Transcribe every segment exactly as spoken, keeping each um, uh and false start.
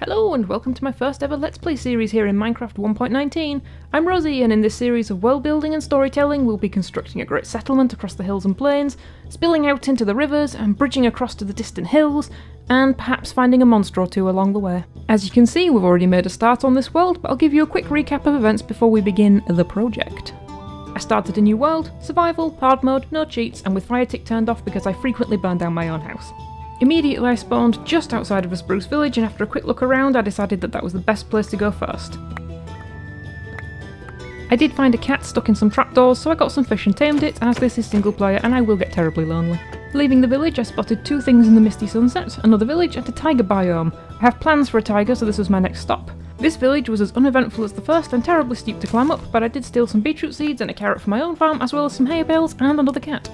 Hello and welcome to my first ever Let's Play series here in Minecraft one point nineteen. I'm Rosie, and in this series of world building and storytelling we'll be constructing a great settlement across the hills and plains, spilling out into the rivers and bridging across to the distant hills, and perhaps finding a monster or two along the way. As you can see, we've already made a start on this world, but I'll give you a quick recap of events before we begin the project. I started a new world, survival, hard mode, no cheats, and with Firetick turned off because I frequently burn down my own house. Immediately I spawned just outside of a spruce village, and after a quick look around I decided that that was the best place to go first. I did find a cat stuck in some trapdoors, so I got some fish and tamed it, as this is single player and I will get terribly lonely. Leaving the village I spotted two things in the misty sunset, another village and a tiger biome. I have plans for a tiger, so this was my next stop. This village was as uneventful as the first and terribly steep to climb up, but I did steal some beetroot seeds and a carrot for my own farm, as well as some hay bales and another cat.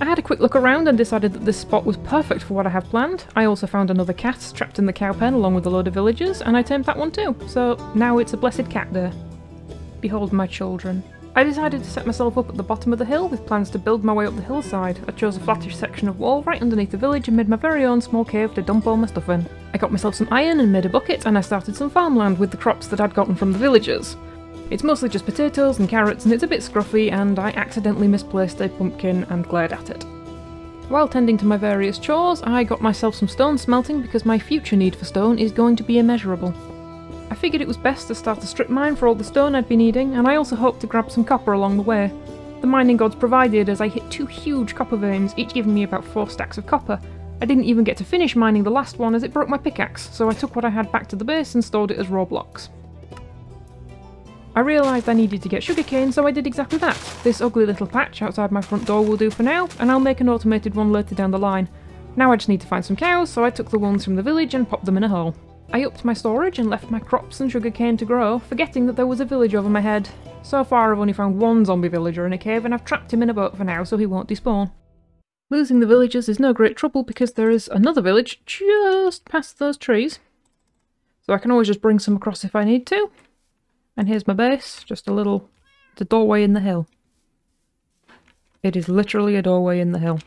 I had a quick look around and decided that this spot was perfect for what I have planned. I also found another cat trapped in the cow pen along with a load of villagers, and I tamed that one too, so now it's a blessed cat there. Behold my children. I decided to set myself up at the bottom of the hill with plans to build my way up the hillside. I chose a flattish section of wall right underneath the village and made my very own small cave to dump all my stuff in. I got myself some iron and made a bucket, and I started some farmland with the crops that I'd gotten from the villagers. It's mostly just potatoes and carrots, and it's a bit scruffy, and I accidentally misplaced a pumpkin and glared at it. While tending to my various chores, I got myself some stone smelting because my future need for stone is going to be immeasurable. I figured it was best to start a strip mine for all the stone I'd be needing, and I also hoped to grab some copper along the way. The mining gods provided, as I hit two huge copper veins, each giving me about four stacks of copper. I didn't even get to finish mining the last one as it broke my pickaxe, so I took what I had back to the base and stored it as raw blocks. I realised I needed to get sugarcane, so I did exactly that. This ugly little patch outside my front door will do for now, and I'll make an automated one later down the line. Now I just need to find some cows, so I took the ones from the village and popped them in a hole. I upped my storage and left my crops and sugarcane to grow, forgetting that there was a village over my head. So far I've only found one zombie villager in a cave, and I've trapped him in a boat for now so he won't despawn. Losing the villagers is no great trouble because there is another village just past those trees, so I can always just bring some across if I need to. And here's my base, just a little, the doorway in the hill. It is literally a doorway in the hill.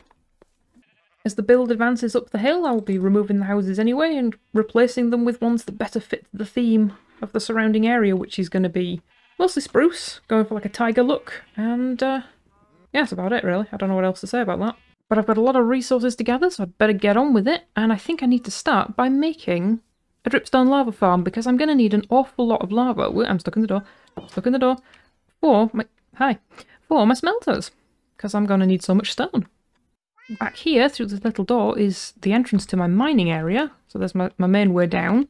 As the build advances up the hill, I'll be removing the houses anyway and replacing them with ones that better fit the theme of the surrounding area, which is going to be mostly spruce, going for like a tiger look, and uh, yeah, that's about it really. I don't know what else to say about that. But I've got a lot of resources to gather, so I'd better get on with it, and I think I need to start by making a dripstone lava farm, because I'm going to need an awful lot of lava. Ooh, I'm stuck in the door, stuck in the door, for my, hi, for my smelters, because I'm going to need so much stone. Back here, through this little door, is the entrance to my mining area, so there's my, my main way down,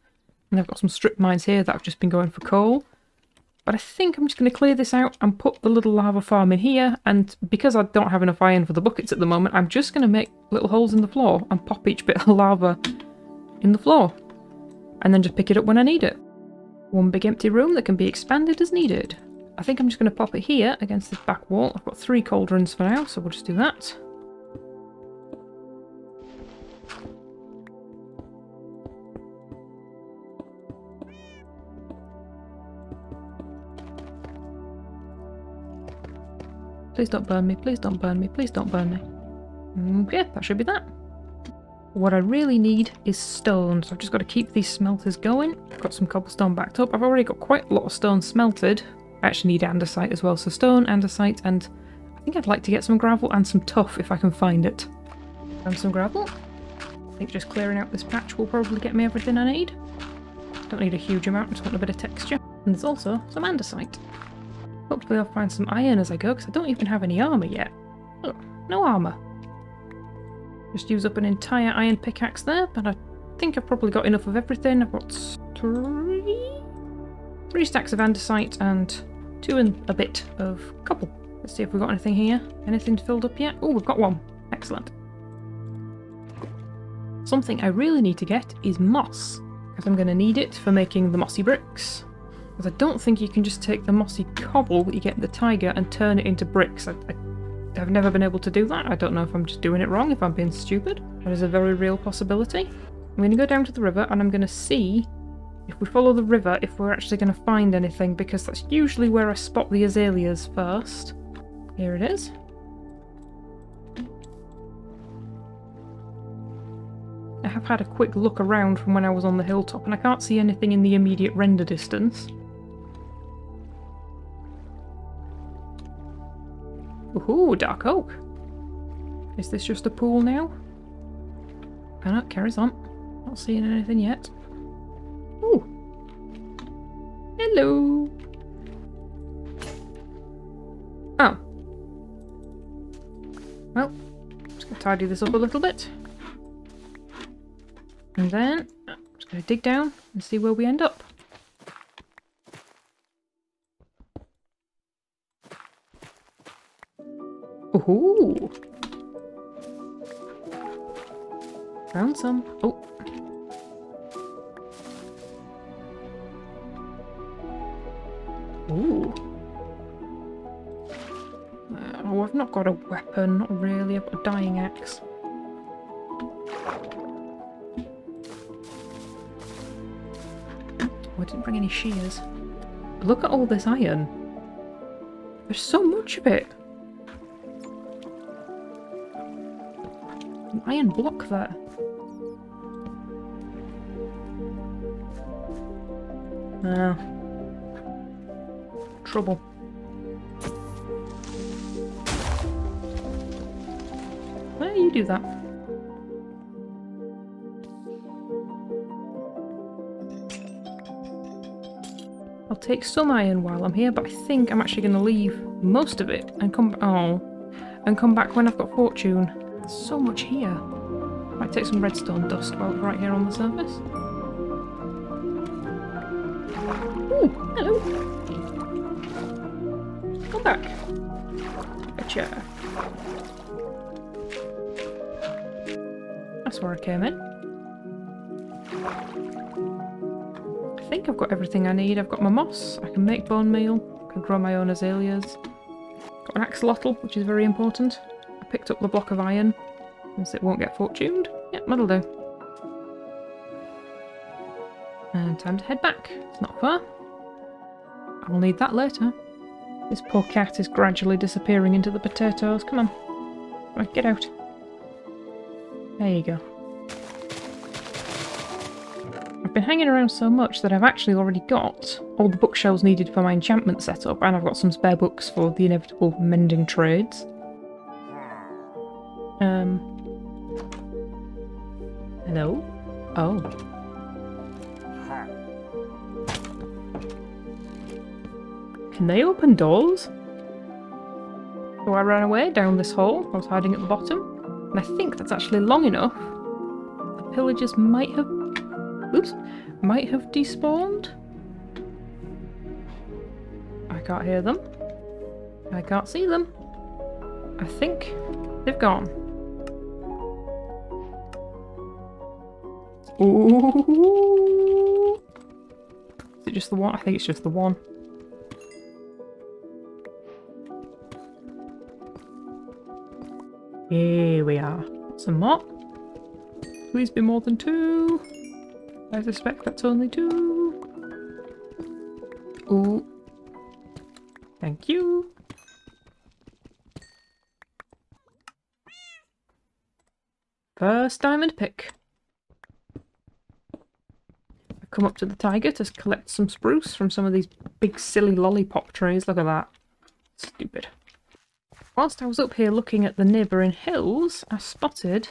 and I've got some strip mines here that I've just been going for coal, but I think I'm just going to clear this out and put the little lava farm in here, and because I don't have enough iron for the buckets at the moment, I'm just going to make little holes in the floor and pop each bit of lava in the floor, and then just pick it up when I need it. One big empty room that can be expanded as needed. I think I'm just going to pop it here against this back wall. I've got three cauldrons for now, so we'll just do that. Please don't burn me, please don't burn me, please don't burn me. Okay, that should be that. What I really need is stone, so I've just got to keep these smelters going. I've got some cobblestone backed up. I've already got quite a lot of stone smelted. I actually need andesite as well, so stone, andesite, and I think I'd like to get some gravel and some tuff if I can find it. And some gravel. I think just clearing out this patch will probably get me everything I need. Don't need a huge amount, just want a bit of texture. And there's also some andesite. Hopefully I'll find some iron as I go, because I don't even have any armour yet. Oh, no armour. Just use up an entire iron pickaxe there, but I think I've probably got enough of everything. I've got three, three stacks of andesite and two and a bit of cobble. Let's see if we've got anything here. Anything filled up yet? Oh, we've got one. Excellent. Something I really need to get is moss, because I'm going to need it for making the mossy bricks. Because I don't think you can just take the mossy cobble that you get in the tiger and turn it into bricks. I, I I've never been able to do that. I don't know if I'm just doing it wrong, if I'm being stupid. That is a very real possibility. I'm going to go down to the river and I'm going to see if we follow the river if we're actually going to find anything, because that's usually where I spot the azaleas first. Here it is. have had a quick look around from when I was on the hilltop, and I can't see anything in the immediate render distance. Ooh, dark oak. Is this just a pool now? Oh no, it carries on. Not seeing anything yet. Ooh. Hello. Oh. Well, I'm just gonna tidy this up a little bit. And then I'm just gonna dig down and see where we end up. Ooh. Found some. Oh. Ooh. Uh, oh, I've not got a weapon, not really. I've got a dying axe. Oh, I didn't bring any shears. Look at all this iron. There's so much of it. An iron block there. Ah. Trouble. Well, you do that. I'll take some iron while I'm here, but I think I'm actually going to leave most of it and come. Oh, and come back when I've got fortune. So much here. Might take some redstone dust while we're right here on the surface. Ooh, hello. Come back. A chair. That's where I came in. I think I've got everything I need. I've got my moss. I can make bone meal. I can grow my own azaleas. Got an axolotl, which is very important. Picked up the block of iron, since it won't get fortuned. Yep, that'll do. And time to head back. It's not far. I'll need that later. This poor cat is gradually disappearing into the potatoes. Come on. Right, get out. There you go. I've been hanging around so much that I've actually already got all the bookshelves needed for my enchantment setup, and I've got some spare books for the inevitable mending trades. Um, hello? Oh. Can they open doors? So I ran away down this hole. I was hiding at the bottom. And I think that's actually long enough. The pillagers might have... Oops. Might have despawned. I can't hear them. I can't see them. I think they've gone. Ooh. Is it just the one? I think it's just the one. Here we are. Some more. Please be more than two. I suspect that's only two. Ooh. Thank you. First diamond pick. I've come up to the taiga to collect some spruce from some of these big silly lollipop trees. Look at that. Stupid. Whilst I was up here looking at the neighbouring hills, I spotted...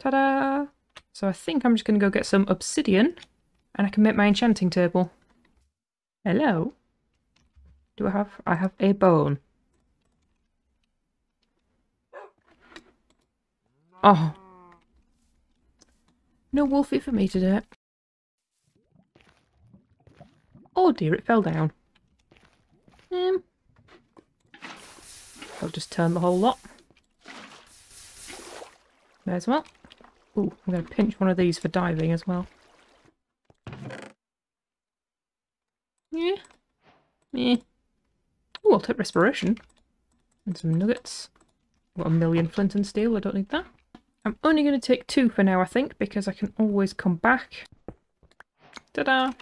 Ta-da! So I think I'm just going to go get some obsidian and I can make my enchanting table. Hello? Do I have... I have a bone. Oh. No wolfie for me today. Oh dear, it fell down. Um, I'll just turn the whole lot. May as well. Ooh, I'm going to pinch one of these for diving as well. Yeah. Yeah. Ooh, I'll take respiration. And some nuggets. I've got a million flint and steel, I don't need that. I'm only going to take two for now, I think, because I can always come back. Ta-da!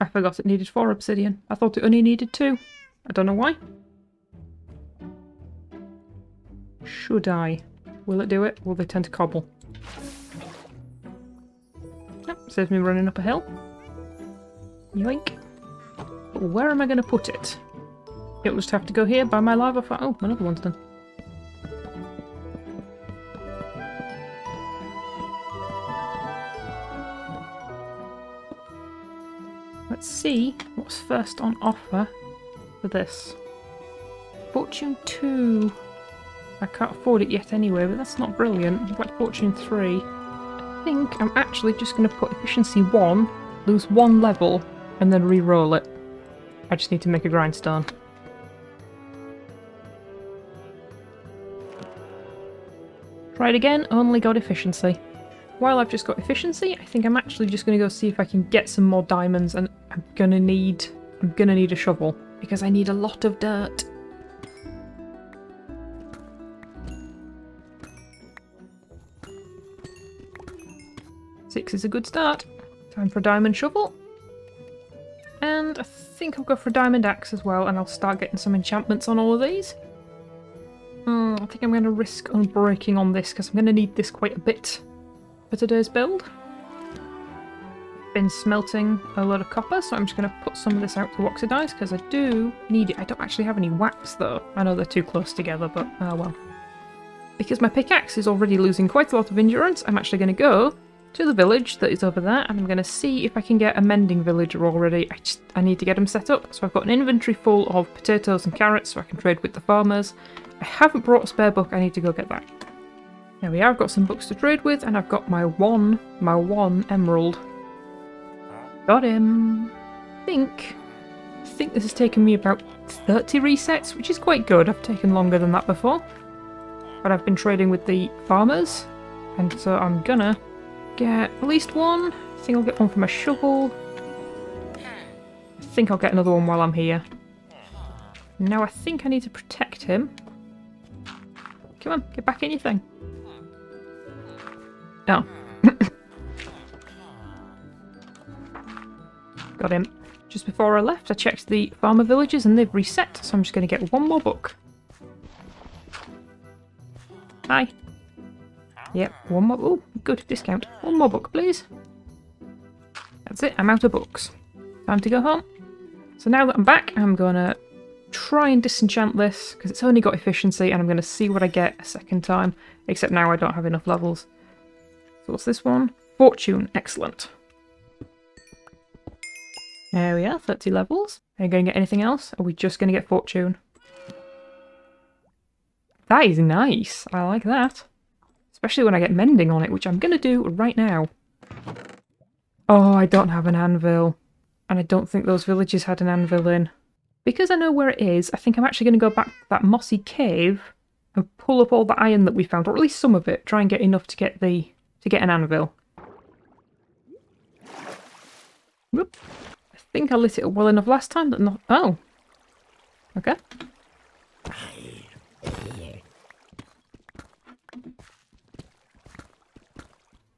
I forgot it needed four obsidian. I thought it only needed two. I don't know why. Should I? Will it do it? Will they turn to cobble? Yep, saves me running up a hill. Yoink. But where am I going to put it? It'll just have to go here by my lava fire. Oh, another one's done. Let's see what's first on offer for this. Fortune two. I can't afford it yet anyway, but that's not brilliant. I'd like Fortune three. I think I'm actually just going to put Efficiency one, lose one level, and then re-roll it. I just need to make a grindstone. Try it again, only got Efficiency. While I've just got Efficiency, I think I'm actually just going to go see if I can get some more diamonds, and I'm going to need... I'm going to need a shovel, because I need a lot of dirt. Six is a good start. Time for a diamond shovel. And I think I'll go for a diamond axe as well, and I'll start getting some enchantments on all of these. Mm, I think I'm going to risk unbreaking on this, because I'm going to need this quite a bit for today's build. Been smelting a lot of copper, so I'm just going to put some of this out to oxidize, because I do need it. I don't actually have any wax, though. I know they're too close together, but oh well. Because my pickaxe is already losing quite a lot of endurance, I'm actually going to go to the village that is over there, and I'm going to see if I can get a mending villager already. I just I need to get them set up. So I've got an inventory full of potatoes and carrots, so I can trade with the farmers. I haven't brought a spare book. I need to go get that. There we are. I've got some books to trade with, and I've got my one, my one emerald. Got him. I think, I think this has taken me about thirty resets, which is quite good. I've taken longer than that before, but I've been trading with the farmers, and so I'm gonna get at least one. I think I'll get one from a shovel. I think I'll get another one while I'm here. Now I think I need to protect him. Come on, get back in your thing. No. Got him. Just before I left I checked the farmer villages and they've reset, so I'm just going to get one more book. Hi. Yep, one more. Oh, good discount. One more book, please. That's it. I'm out of books. Time to go home. So now that I'm back, I'm going to try and disenchant this, because it's only got efficiency, and I'm going to see what I get a second time. Except now I don't have enough levels. So what's this one? Fortune. Excellent. There we are. thirty levels. Are you going to get anything else? Or are we just going to get fortune? That is nice. I like that. Especially when I get mending on it, which I'm going to do right now. Oh, I don't have an anvil. And I don't think those villages had an anvil in. Because I know where it is, I think I'm actually going to go back to that mossy cave and pull up all the iron that we found, or at least some of it, try and get enough to get the to get an anvil. Whoop. I think I lit it up well enough last time that not... Oh. Okay.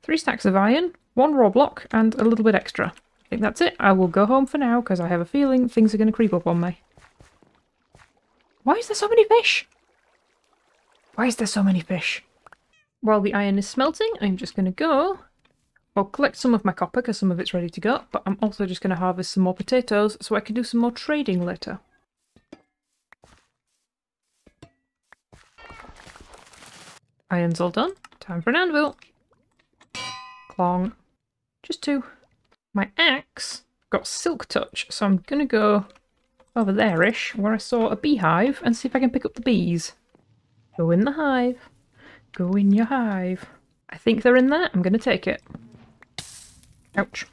Three stacks of iron, one raw block, and a little bit extra. I think that's it. I will go home for now, because I have a feeling things are going to creep up on me. Why is there so many fish? Why is there so many fish? While the iron is smelting, I'm just going to go... I'll collect some of my copper, because some of it's ready to go, but I'm also just going to harvest some more potatoes, so I can do some more trading later. Iron's all done. Time for an anvil. Long. Just two. My axe got silk touch, so I'm gonna go over there-ish, where I saw a beehive, and see if I can pick up the bees. Go in the hive. Go in your hive. I think they're in there. I'm gonna take it. Ouch.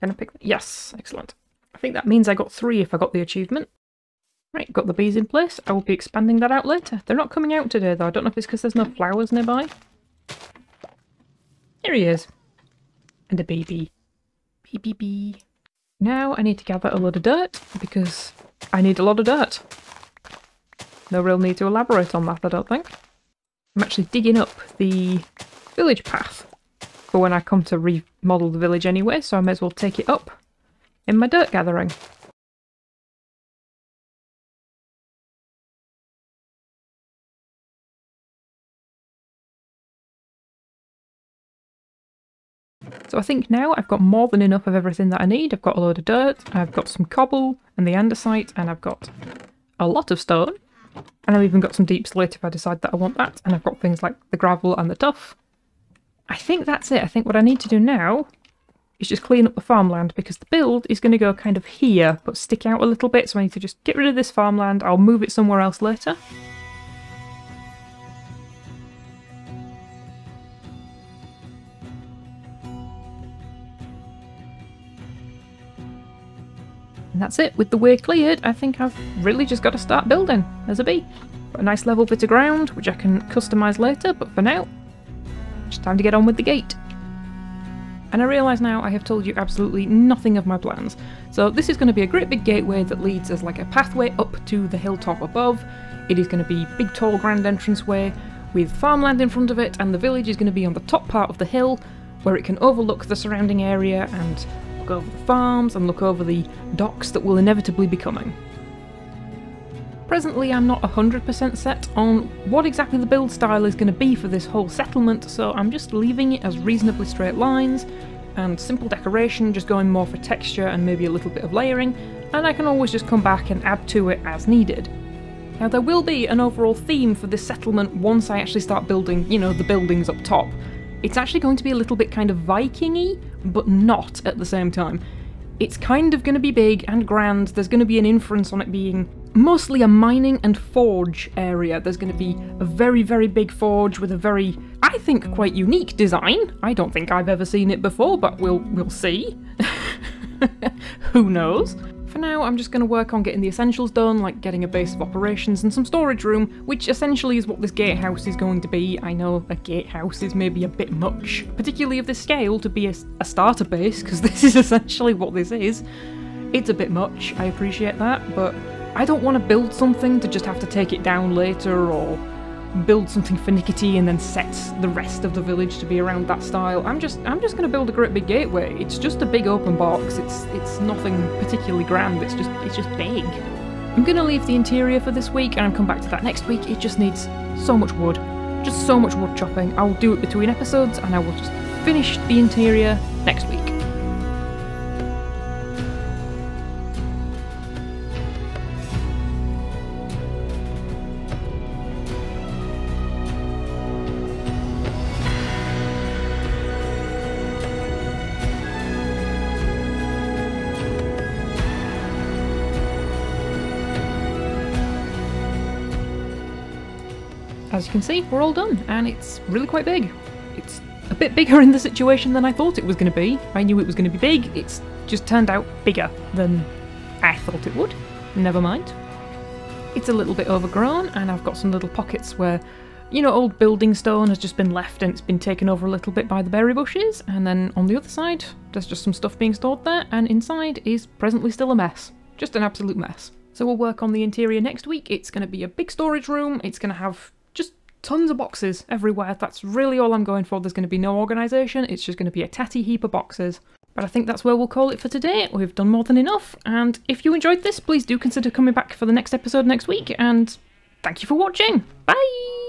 Can I pick that? Yes, excellent. I think that means I got three if I got the achievement. Right, got the bees in place. I will be expanding that out later. They're not coming out today, though. I don't know if it's because there's no flowers nearby. Here he is. And a baby. Bee bee bee. Now I need to gather a lot of dirt, because I need a lot of dirt. No real need to elaborate on that, I don't think. I'm actually digging up the village path for when I come to remodel the village anyway, so I may as well take it up in my dirt gathering. So I think now I've got more than enough of everything that I need. I've got a load of dirt, I've got some cobble and the andesite, and I've got a lot of stone. And I've even got some deep slate if I decide that I want that. And I've got things like the gravel and the tuff. I think that's it. I think what I need to do now is just clean up the farmland, because the build is going to go kind of here, but stick out a little bit. So I need to just get rid of this farmland. I'll move it somewhere else later. And that's it. With the way cleared, I think I've really just got to start building. There's a bee. Got a nice level bit of ground, which I can customise later, but for now, it's time to get on with the gate. And I realise now I have told you absolutely nothing of my plans. So this is going to be a great big gateway that leads as like a pathway up to the hilltop above. It is going to be big, tall, grand entranceway with farmland in front of it, and the village is going to be on the top part of the hill, where it can overlook the surrounding area and look over the farms and look over the docks that will inevitably be coming. Presently I'm not one hundred percent set on what exactly the build style is going to be for this whole settlement, so I'm just leaving it as reasonably straight lines and simple decoration, just going more for texture and maybe a little bit of layering, and I can always just come back and add to it as needed. Now there will be an overall theme for this settlement once I actually start building, you know, the buildings up top. It's actually going to be a little bit kind of Viking-y, but not at the same time. It's kind of going to be big and grand. There's going to be an inference on it being mostly a mining and forge area. There's going to be a very, very big forge with a very, I think, quite unique design. I don't think I've ever seen it before, but we'll, we'll see. Who knows? For now, I'm just going to work on getting the essentials done, like getting a base of operations and some storage room, which essentially is what this gatehouse is going to be. I know a gatehouse is maybe a bit much, particularly of this scale, to be a, a starter base, because this is essentially what this is. It's a bit much, I appreciate that, but I don't want to build something to just have to take it down later, or build something finicky and then set the rest of the village to be around that style. I'm just I'm just going to build a great big gateway. It's just a big open box. It's it's nothing particularly grand. It's just it's just big. I'm going to leave the interior for this week, and I'll come back to that next week. It just needs so much wood. Just so much wood chopping. I'll do it between episodes, and I will just finish the interior next week. As you can see, we're all done, and it's really quite big. It's a bit bigger in the situation than I thought it was going to be. I knew it was going to be big, it's just turned out bigger than I thought it would. Never mind. It's a little bit overgrown, and I've got some little pockets where, you know, old building stone has just been left and it's been taken over a little bit by the berry bushes, and then on the other side, there's just some stuff being stored there, and inside is presently still a mess. Just an absolute mess. So we'll work on the interior next week. It's going to be a big storage room, it's going to have tons of boxes everywhere. That's really all I'm going for. There's going to be no organisation, it's just going to be a tatty heap of boxes. But I think that's where we'll call it for today. We've done more than enough, and if you enjoyed this, please do consider coming back for the next episode next week, and thank you for watching! Bye!